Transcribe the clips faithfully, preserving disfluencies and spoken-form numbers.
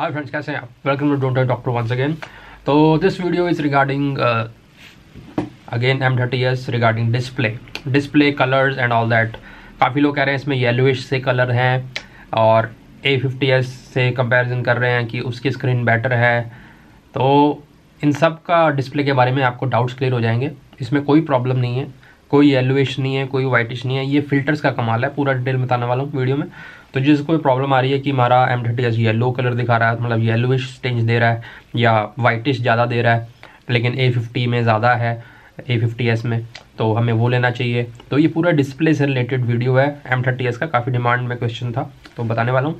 Hi friends, कैसे हैं आप? Welcome to don't talk doctor once again. तो this video is regarding again M thirty S regarding display display colours and all that. काफ़ी लोग कह रहे हैं इसमें येलोइश से कलर हैं और ए फिफ्टी एस से कंपेरिजन कर रहे हैं कि उसकी स्क्रीन बेटर है। तो इन सब का डिस्प्ले के बारे में आपको डाउट्स क्लियर हो जाएंगे। इसमें कोई प्रॉब्लम नहीं है, कोई येलोइश नहीं है, कोई वाइटिश नहीं है। ये फिल्टर्स का कमाल है। पूरा डिटेल बताने वाला हूँ वीडियो में। तो जिसको प्रॉब्लम आ रही है कि हमारा M thirty S yellow colour दिखा रहा है, मतलब येलोइश स्टेंज दे रहा है या वाइटिश ज़्यादा दे रहा है, लेकिन ए फिफ्टी में ज़्यादा है, ए फिफ्टी एस में, तो हमें वो लेना चाहिए। तो ये पूरा डिस्प्ले से रिलेटेड वीडियो है। एम थर्टी एस का काफ़ी डिमांड में क्वेश्चन था, तो बताने वाला हूँ।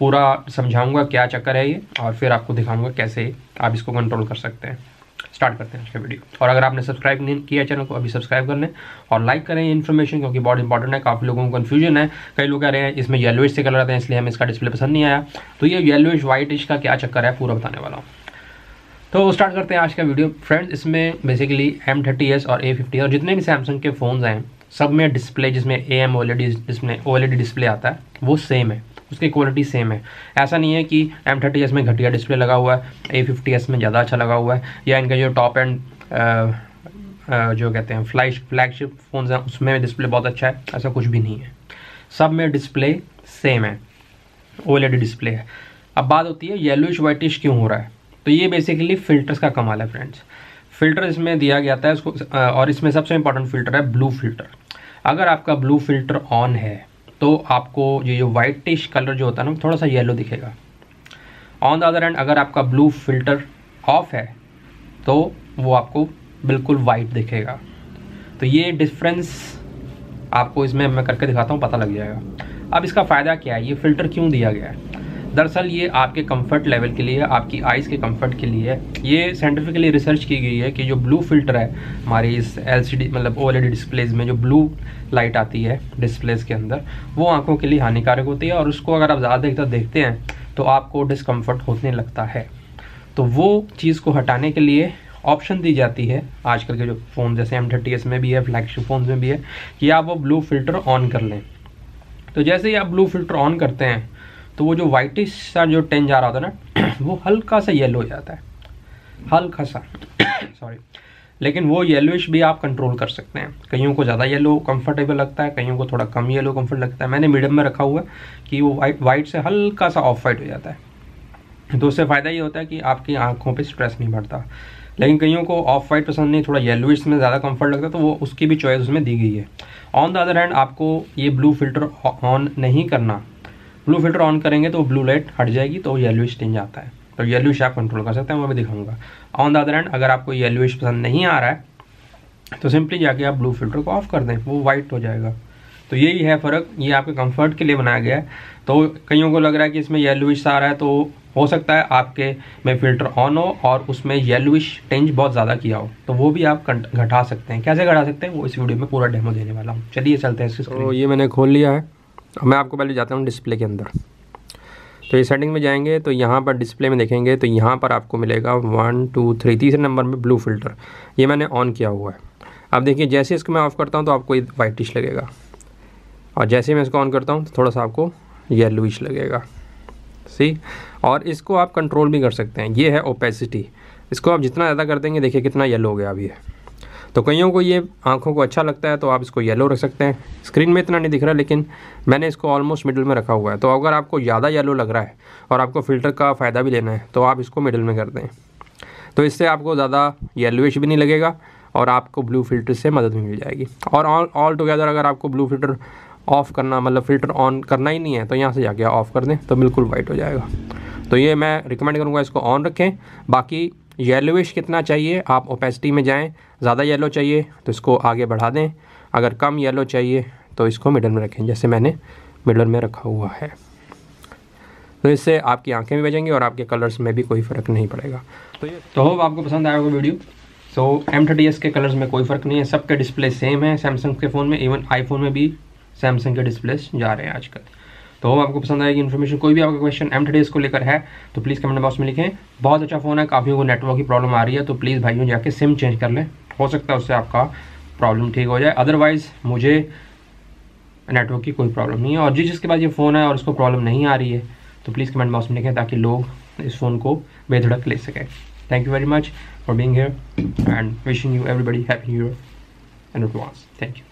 पूरा समझाऊँगा क्या चक्कर है ये, और फिर आपको दिखाऊँगा कैसे आप इसको कंट्रोल कर सकते हैं। स्टार्ट करते हैं आज का वीडियो। और अगर आपने सब्सक्राइब नहीं किया चैनल को, अभी सब्सक्राइब कर लें और लाइक करें इन्फॉर्मेशन, क्योंकि बहुत इंपॉर्टेंट है। काफ़ी लोगों को कन्फ्यूजन है, कई लोग कह रहे हैं इसमें येलोइश से कलर आते हैं इसलिए हमें इसका डिस्प्ले पसंद नहीं आया। तो ये येलोइश वाइटिश का क्या चक्कर है पूरा बताने वाला हूँ। तो स्टार्ट करते हैं आज का वीडियो फ्रेंड्स। इसमें बेसिकली एम थर्टी एस और ए फिफ्टी और जितने भी सैमसंग के फ़ोन्स हैं सब में डिस्प्ले, जिसमें A M O L E D जिसमें O L E D display आता है वो सेम है, उसकी क्वालिटी सेम है। ऐसा नहीं है कि एम थर्टी एस में घटिया डिस्प्ले लगा हुआ है, ए फिफ्टी एस में ज़्यादा अच्छा लगा हुआ है, या इनका जो टॉप एंड जो कहते हैं फ्लैश फ्लैगशिप फ़ोन्स हैं उसमें डिस्प्ले बहुत अच्छा है, ऐसा कुछ भी नहीं है। सब में डिस्प्ले सेम है, O L E D display है। अब बात होती है येलोइश वाइटिश क्यों हो रहा है। तो ये बेसिकली फ़िल्टर्स का कमाल है फ्रेंड्स। फ़िल्टर इसमें दिया गया था उसको, और इसमें सबसे इंपॉर्टेंट फ़िल्टर है ब्लू फ़िल्टर। अगर आपका ब्लू फ़िल्टर ऑन है तो आपको ये जो वाइटिश कलर जो होता है ना, थोड़ा सा येलो दिखेगा। ऑन द अदर हैंड अगर आपका ब्लू फिल्टर ऑफ है तो वो आपको बिल्कुल वाइट दिखेगा। तो ये डिफरेंस आपको इसमें मैं करके दिखाता हूँ, पता लग जाएगा। अब इसका फ़ायदा क्या है, ये फ़िल्टर क्यों दिया गया है? दरअसल ये आपके कंफर्ट लेवल के लिए, आपकी आइज़ के कंफर्ट के लिए है। ये साइंटिफिकली रिसर्च की गई है कि जो ब्लू फिल्टर है हमारी इस एल सी डी मतलब O L E D displays में, जो ब्लू लाइट आती है डिस्प्लेस के अंदर, वो आंखों के लिए हानिकारक होती है। और उसको अगर आप ज़्यादा देखते देखते हैं तो आपको डिस्कम्फर्ट होने लगता है। तो वो चीज़ को हटाने के लिए ऑप्शन दी जाती है आजकल के जो फ़ोन, जैसे एम थर्टी एस में भी है, फ्लैगशिप फ़ोन में भी है, कि आप वो ब्लू फिल्टर ऑन कर लें। तो जैसे ही आप ब्लू फिल्टर ऑन करते हैं तो वो जो वाइटिश सा जो टेंज आ रहा होता है ना, वो हल्का सा येलो हो जाता है, हल्का सा सॉरी। लेकिन वो येलोइश भी आप कंट्रोल कर सकते हैं। कईयों को ज़्यादा येलो कंफर्टेबल लगता है, कईयों को थोड़ा कम येलो कंफर्ट लगता है। मैंने मीडियम में रखा हुआ है कि वो वाइट वाइट से हल्का सा ऑफ वाइट हो जाता है। तो उससे फ़ायदा ये होता है कि आपकी आंखों पे स्ट्रेस नहीं बढ़ता। लेकिन कईयों को ऑफ वाइट पसंद नहीं, थोड़ा येलोइश में ज़्यादा कंफर्ट लगता है, तो वो उसकी भी चॉइस उसमें दी गई है। ऑन द अदर हैंड आपको ये ब्लू फिल्टर ऑन नहीं करना। ब्लू फिल्टर ऑन करेंगे तो ब्लू लाइट हट जाएगी, तो येलोइश टेंज आता है। तो येलोइश आप कंट्रोल कर सकते हैं, मैं भी दिखाऊंगा। ऑन द अदर हैंड अगर आपको येलोइश पसंद नहीं आ रहा है तो सिंपली जाके आप ब्लू फिल्टर को ऑफ कर दें, वो वाइट हो जाएगा। तो यही है फ़र्क, ये आपके कंफर्ट के लिए बनाया गया है। तो कईयों को लग रहा है कि इसमें येलोइश आ रहा है, तो हो सकता है आपके में फ़िल्टर ऑन हो और उसमें येलोइश टेंज बहुत ज़्यादा किया हो, तो वो भी आप घटा सकते हैं। कैसे घटा सकते हैं वो इस वीडियो में पूरा डेमो देने वाला हूँ। चलिए चलते हैं। तो ये मैंने खोल लिया है। मैं आपको पहले जाता हूँ डिस्प्ले के अंदर। तो ये सेटिंग में जाएंगे तो यहाँ पर डिस्प्ले में देखेंगे तो यहाँ पर आपको मिलेगा वन टू थ्री तीसरे नंबर में ब्लू फिल्टर। ये मैंने ऑन किया हुआ है। अब देखिए जैसे इसको मैं ऑफ़ करता हूँ तो आपको ये वाइटिश लगेगा, और जैसे मैं इसको ऑन करता हूँ तो थोड़ा सा आपको येलोइश लगेगा, सी। और इसको आप कंट्रोल भी कर सकते हैं, ये है ओपेसिटी। इसको आप जितना ज़्यादा कर देंगे, देखिए कितना येलो हो गया अभी है। तो कईयों को ये आंखों को अच्छा लगता है, तो आप इसको येलो रख सकते हैं। स्क्रीन में इतना नहीं दिख रहा, लेकिन मैंने इसको ऑलमोस्ट मिडिल में रखा हुआ है। तो अगर आपको ज़्यादा येलो लग रहा है और आपको फ़िल्टर का फ़ायदा भी लेना है तो आप इसको मिडिल में कर दें। तो इससे आपको ज़्यादा येलोइश भी नहीं लगेगा और आपको ब्लू फिल्टर से मदद भी मिल जाएगी। और ऑल टुगेदर अगर आपको ब्लू फिल्टर ऑफ़ करना, मतलब फ़िल्टर ऑन करना ही नहीं है, तो यहाँ से जाके ऑफ़ कर दें तो बिल्कुल वाइट हो जाएगा। तो ये मैं रिकमेंड करूँगा इसको ऑन रखें। बाकी येलोइश कितना चाहिए, आप ओपेसिटी में जाएं। ज़्यादा येलो चाहिए तो इसको आगे बढ़ा दें, अगर कम येलो चाहिए तो इसको मिडल में रखें, जैसे मैंने मिडल में रखा हुआ है। तो इससे आपकी आंखें भी बचेंगी और आपके कलर्स में भी कोई फ़र्क नहीं पड़ेगा। तो ये तो होप आपको पसंद आया होगा video. So M thirty S के कलर्स में कोई फ़र्क नहीं है, सबके डिस्प्ले सेम है सैमसंग के फ़ोन में। इवन आईफोन में भी सैमसंग के डिस्प्ले जा रहे हैं आजकल। तो होप आपको पसंद आएगी इन्फॉर्मेशन। कोई भी आपका क्वेश्चन एम थर्टी एस को लेकर है तो प्लीज़ कमेंट बॉक्स में लिखें। बहुत अच्छा फ़ोन है, काफ़ी को नेटवर्क की प्रॉब्लम आ रही है, तो प्लीज़ भाइयों जाके सिम चेंज कर लें, हो सकता है उससे आपका प्रॉब्लम ठीक हो जाए। अदरवाइज़ मुझे नेटवर्क की कोई प्रॉब्लम नहीं है, और जिस जिसके पास ये फ़ोन है और उसको प्रॉब्लम नहीं आ रही है तो प्लीज़ कमेंट बॉक्स में लिखें ताकि लोग इस फ़ोन को बेधड़क ले सकें। Thank you very much for being here and wishing you everybody happy new year in advance. Thank you.